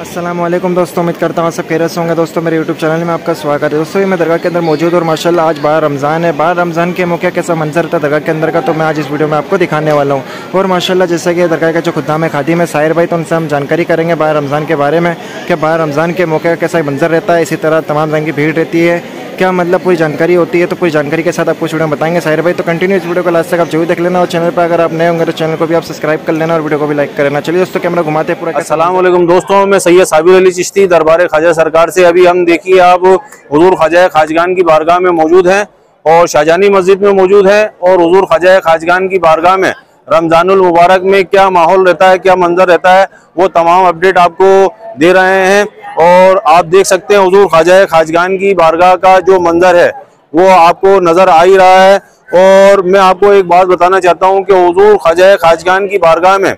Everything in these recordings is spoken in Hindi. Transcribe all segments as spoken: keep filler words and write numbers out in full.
अस्सलामुअलैकुम दोस्तों, उम्मीद करता हूँ सब खैरियत होंगे। दोस्तों मेरे यूट्यूब चैनल में आपका स्वागत है। दोस्तों ये मैं दरगाह के अंदर मौजूद और माशाल्लाह आज बारह रमज़ान है। बारह रमज़ान के मौके कैसा मंजर था दरगाह के अंदर का, तो मैं आज इस वीडियो में आपको दिखाने वाला हूँ। और माशाल्लाह जैसा कि दरगाह का जो खुद्दाम खादिम है साहिर भाई, तो उनसे हम जानकारी करेंगे बारह रमज़ान के बारे में कि बारह रमज़ान के मौके कैसा मंजर रहता है, इसी तरह तमाम रंग की भीड़ रहती है, क्या मतलब पूरी जानकारी होती है। तो पूरी जानकारी के साथ आपको इस वीडियो में बताएंगे साहिर भाई। तो कंटिन्यू इस वीडियो को लास्ट तक आप जरूर देख लेना, और चैनल पर अगर आप नए होंगे तो चैनल को भी आप सब्सक्राइब कर लेना और वीडियो को भी लाइक कर लेना। चलिए दोस्तों कैमरा घुमाते पूरा। अस्सलाम वालेकुम दोस्तों, मैं सैयद साबिर अली चिश्ती दरबार ख्वाजा सरकार से। अभी हम देखिए आप हुजूर ख्वाजा खाजगान की बारगाह में मौजूद हैं और शाहजहानी मस्जिद में मौजूद है। और हुजूर ख्वाजा खाजगान की बारगाह में रमजानुल मुबारक में क्या माहौल रहता है, क्या मंजर रहता है, वो तमाम अपडेट आपको दे रहे हैं। और आप देख सकते हैं हुजूर ख्वाजा खाजगान की बारगाह का जो मंजर है वो आपको नजर आ ही रहा है। और मैं आपको एक बात बताना चाहता हूँ कि हुजूर ख्वाजा खाजगान की बारगाह में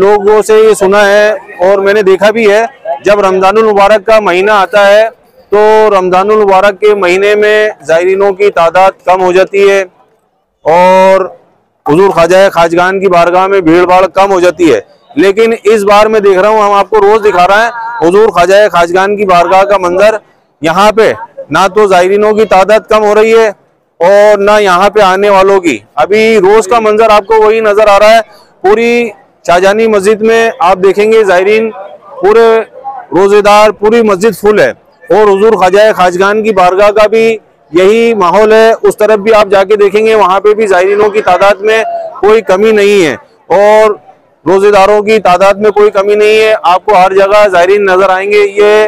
लोगों से ये सुना है और मैंने देखा भी है, जब रमजानुल मुबारक का महीना आता है तो रमजानुल मुबारक के महीने में जायरीनों की तादाद कम हो जाती है और हुजूर ख्वाजा खाजगान की बारगाह में भीड़ भाड़ कम हो जाती है। लेकिन इस बार मैं देख रहा हूँ, हम आपको रोज दिखा रहे हैं हुजूर ख्वाजा खाजगान की बारगाह का मंजर, यहाँ पे ना तो जायरीनों की तादाद कम हो रही है और ना यहाँ पे आने वालों की। अभी रोज का मंजर आपको वही नजर आ रहा है। पूरी शाहजहानी मस्जिद में आप देखेंगे जायरीन पूरे रोजेदार, पूरी मस्जिद फुल है। और हुजूर ख्वाजा खाजगान की बारगाह का भी यही माहौल है। उस तरफ भी आप जाके देखेंगे, वहाँ पे भी जायरीनों की तादाद में कोई कमी नहीं है और रोजेदारों की तादाद में कोई कमी नहीं है। आपको हर जगह जायरीन नजर आएंगे। ये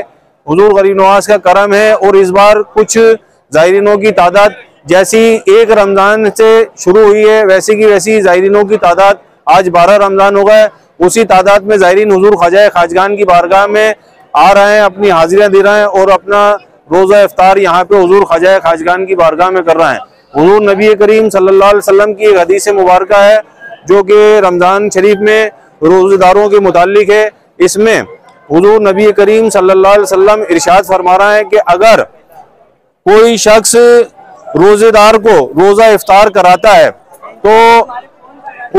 हुजूर गरीब नवाज का करम है। और इस बार कुछ जायरीनों की तादाद जैसी एक रमजान से शुरू हुई है, वैसी की वैसी जायरीनों की तादाद आज बारह रमजान हो गए, उसी तादाद में जायरीन हुजूर ख्वाजा खाजगान की बारगाह में आ रहे हैं, अपनी हाजिरियां दे रहे हैं और अपना रोजा इफ्तार यहाँ पे हुजूर ख्वाजा खाजगान की बारगाह में कर रहे हैं। हुजूर नबी करीम सल्लल्लाहु अलैहि वसल्लम की एक हदीस मुबारक है जो कि रमजान शरीफ में रोजेदारों के मुतालिक है। इसमें हुजूर नबी करीम सल्लल्लाहु अलैहि वसल्लम इरशाद फरमा रहे हैं कि अगर कोई शख्स रोजेदार को रोजा इफ्तार कराता है तो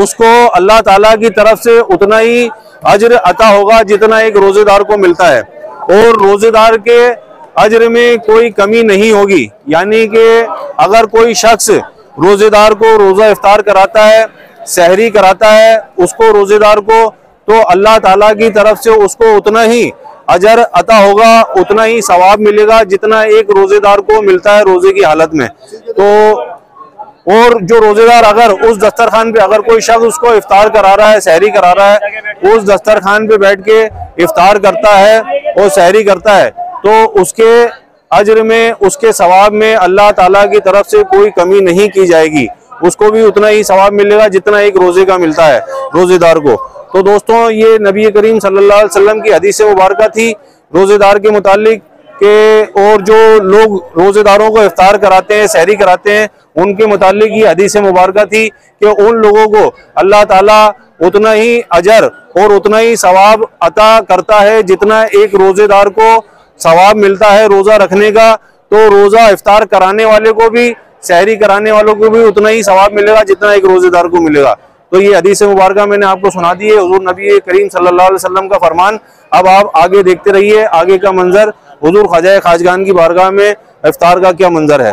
उसको अल्लाह ताला की तरफ से उतना ही अजर अता होगा जितना एक रोजेदार को मिलता है और रोजेदार के अजर में कोई कमी नहीं होगी। यानी कि अगर कोई शख्स रोजेदार को रोजा इफ्तार कराता है, सहरी कराता है उसको, रोजेदार को, तो अल्लाह ताला की तरफ से उसको उतना ही अजर अता होगा, उतना ही सवाब मिलेगा जितना एक रोजेदार को मिलता है रोजे की हालत में। तो और जो रोजेदार अगर उस दस्तरखान पे, अगर कोई शख्स उसको इफ्तार करा रहा है, सहरी करा रहा है, उस दस्तरखान पे बैठ के इफ्तार करता है और सहरी करता है, तो उसके अजर में, उसके सवाब में अल्लाह ताला की तरफ से कोई कमी नहीं की जाएगी, उसको भी उतना ही सवाब मिलेगा जितना एक रोजे का मिलता है रोजेदार को। तो दोस्तों ये नबी करीम सल्लल्लाहु अलैहि वसल्लम की हदीस मुबारक थी रोजेदार के मुतालिक के। और जो लोग रोजेदारों को इफ्तार कराते हैं, सहरी कराते हैं, उनके मुतालिक ये हदीस मुबारक थी कि उन लोगों को अल्लाह ताला उतना ही अजर और उतना ही सवाब अता करता है जितना एक रोजेदार को सवाब मिलता है रोजा रखने का। तो रोजा इफ्तार कराने वाले को भी, सहरी कराने वालों को भी उतना ही सवाब मिलेगा जितना एक रोजेदार को मिलेगा। तो ये हदीस मुबारक मैंने आपको सुना दी है हुजूर नबी करीम सल्लल्लाहु अलैहि वसल्लम का फरमान। अब आप आगे देखते रहिए आगे का मंजर हुजूर ख्वाजा खाजगान की बारगाह में इफ्तार का क्या मंजर है।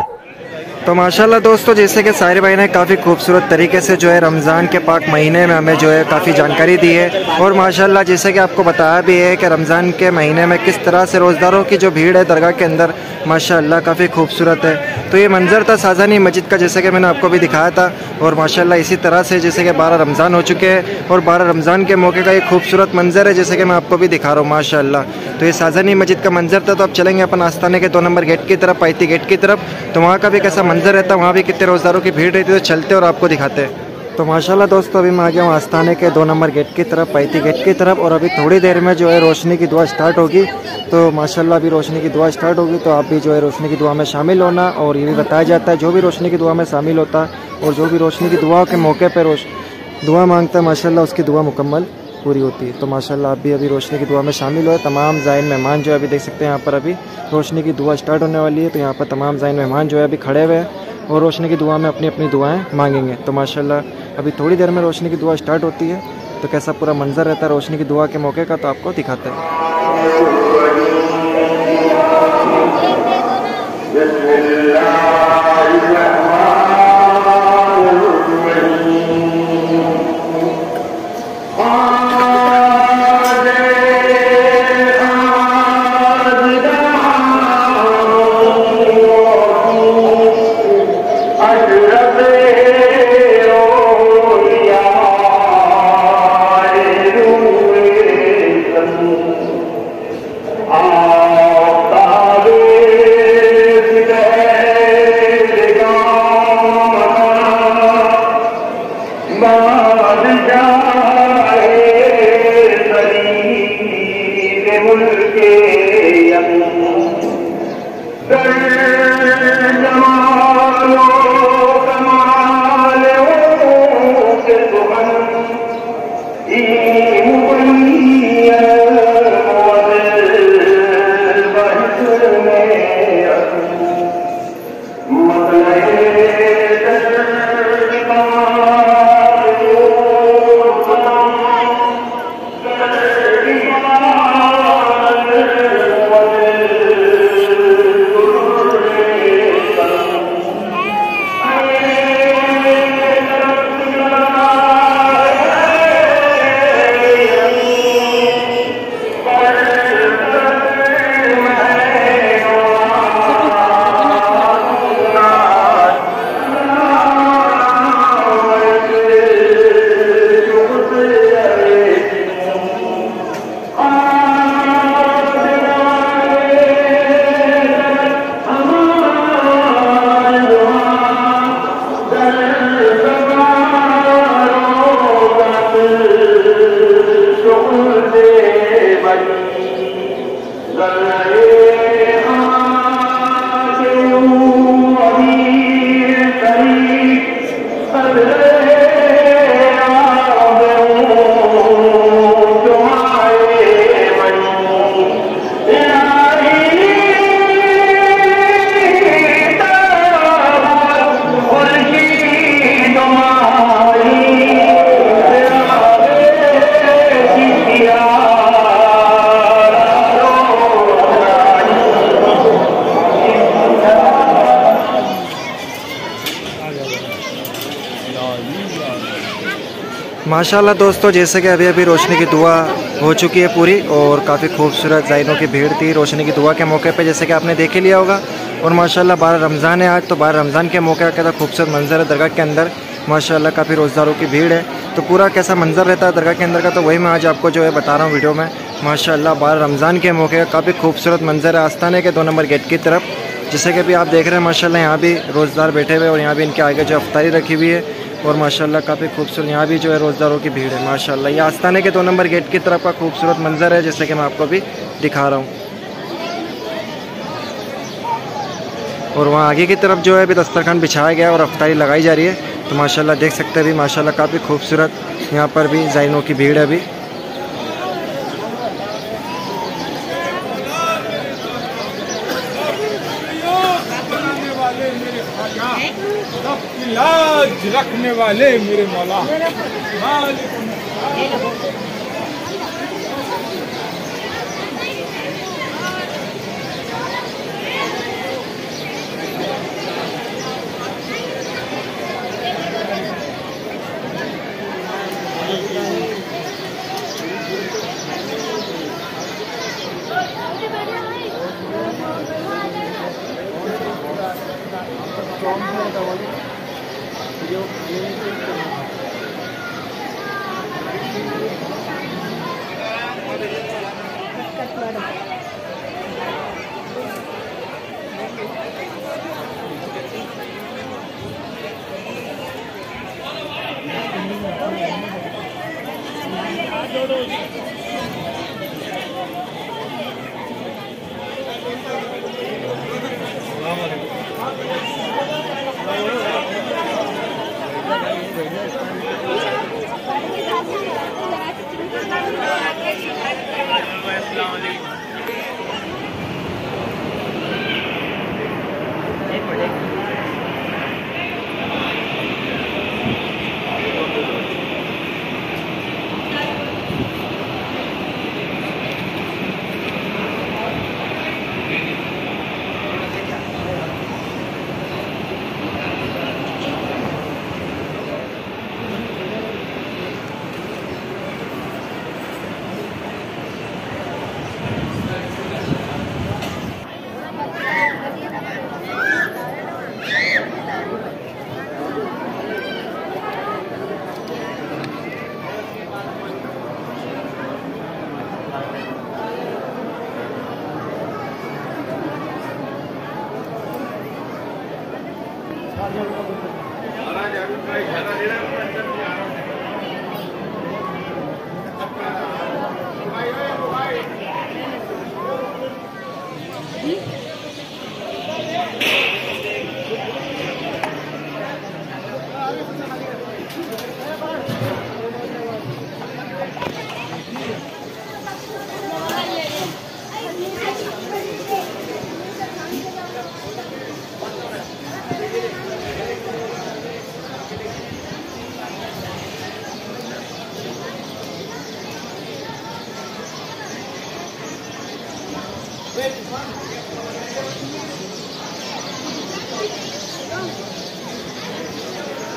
तो माशाल्लाह दोस्तों जैसे कि साहिर भाई ने काफ़ी खूबसूरत तरीके से जो है रमज़ान के पाक महीने में हमें जो है काफ़ी जानकारी दी है। और माशाल्लाह जैसे कि आपको बताया भी है कि रमज़ान के महीने में किस तरह से रोज़दारों की जो भीड़ है दरगाह के अंदर माशाल्लाह काफ़ी खूबसूरत है। तो ये मंज़र था शाहजहानी मस्जिद का, जैसे कि मैंने आपको भी दिखाया था। और माशाल्लाह इसी तरह से जैसे कि बारह रमज़ान हो चुके हैं और बारह रमज़ान के मौके का ये खूबसूरत मंजर है जैसे कि मैं आपको भी दिखा रहा हूँ माशाल्लाह। तो ये शाहजहानी मस्जिद का मंजर था। तो अब चलेंगे अपन आस्थाने के दो नंबर गेट की तरफ, पायती गेट की तरफ। तो वहाँ का भी कैसा मंजर रहता है, वहाँ भी कितने रोज़दारों की भीड़ रहती है, तो चलते और आपको दिखाते हैं। तो माशाल्लाह दोस्तों अभी मैं आ गया हूँ आस्थाने के दो नंबर गेट की तरफ, पैती गेट की तरफ। और अभी थोड़ी देर में जो है रोशनी की दुआ स्टार्ट होगी। तो माशाल्लाह अभी रोशनी की दुआ स्टार्ट होगी, तो आप भी जो है रोशनी की दुआ में शामिल होना। और ये भी बताया जाता है जो भी रोशनी की दुआ में शामिल होता है और जो भी रोशनी की दुआ के मौके पर रोश दुआ मांगता है माशाल्लाह उसकी दुआ मुकम्मल पूरी होती है। तो माशाल्लाह आप भी अभी रोशनी की दुआ में शामिल हो। तमाम ज़ायन मेहमान जो है अभी देख सकते हैं यहाँ पर अभी रोशनी की दुआ स्टार्ट होने वाली है। तो यहाँ पर तमाम ज़ायन मेहमान जो है अभी खड़े हुए हैं और रोशनी की दुआ में अपनी अपनी दुआएँ मांगेंगे। तो माशाल्लाह अभी थोड़ी देर में रोशनी की दुआ स्टार्ट होती है। तो कैसा पूरा मंजर रहता है रोशनी की दुआ के मौके का, तो आपको दिखाते हैं। माशाल्लाह दोस्तों, जैसे कि अभी अभी रोशनी की दुआ हो चुकी है पूरी और काफ़ी खूबसूरत ज़ायनों की भीड़ थी रोशनी की दुआ के मौके पे, जैसे कि आपने देख ही लिया होगा। और माशाल्लाह बारह रमज़ान है आज, तो बारह रमज़ान के मौके का खूबसूरत मंजर है दरगाह के अंदर। माशाल्लाह काफ़ी रोज़दारों की भीड़ है, तो पूरा कैसा मंजर रहता है दरगाह के अंदर का, तो वही मैं आज आपको जो है बता रहा हूँ वीडियो में। माशाल्लाह बारह रमज़ान के मौके का काफ़ी खूबसूरत मंजर है आस्थाने के दो नंबर गेट की तरफ, जैसे कि अभी आप देख रहे हैं। माशाल्लाह यहाँ भी रोज़दार बैठे हुए और यहाँ भी इनके आगे जो अफ्तारी रखी हुई है और माशाल्लाह काफ़ी खूबसूरत यहाँ भी जो है रोज़दारों की भीड़ है। माशाल्लाह ये आस्थाने के दो नंबर गेट की तरफ का खूबसूरत मंजर है, जैसे कि मैं आपको अभी दिखा रहा हूँ। और वहाँ आगे की तरफ जो है अभी दस्तरखान बिछाया गया और अफ्तारी लगाई जा रही है। तो माशाल्लाह देख सकते हैं अभी माशाल्लाह काफ़ी खूबसूरत यहाँ पर भी ज़ायनों की भीड़ है अभी। रखने वाले मेरे मौला, अस्सलाम वालेकुम।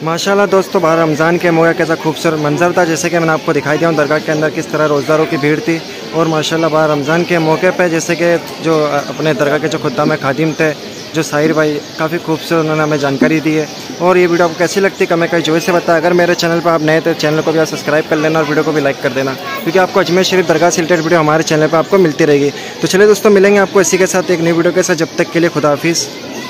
माशाल्लाह दोस्तों, बाहर रमज़ान के मौके कैसा खूबसूरत मंजर था। जैसे कि मैंने आपको दिखाई दिया हूँ दरगाह के अंदर किस तरह रोज़दारों की भीड़ थी। और माशाल्लाह बाहर रमज़ान के मौके पे जैसे कि जो अपने दरगाह के जो खुद्दाम में खादिम थे, जो साहिर भाई, काफ़ी खूबसूरत उन्होंने हमें जानकारी दी है। और ये वीडियो आपको कैसी लगती कमेंट करके ज़रूर से बताएं। अगर मेरे चैनल पर आप नए तो चैनल को भी आप सब्सक्राइब कर लेना और वीडियो को भी लाइक कर देना, क्योंकि आपको अजमेर शरीफ दरगाह से रिलेटेड वीडियो हमारे चैनल पर आपको मिलती रहेगी। तो चलिए दोस्तों, मिलेंगे आपको इसी के साथ एक नई वीडियो के साथ। जब तक के लिए खुदा हाफिज़।